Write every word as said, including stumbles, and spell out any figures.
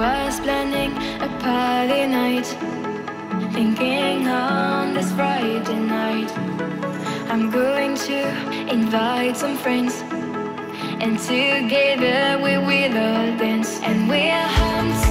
was planning a party night, thinking on this Friday night I'm going to invite some friends, and together we will dance and we'll hunt.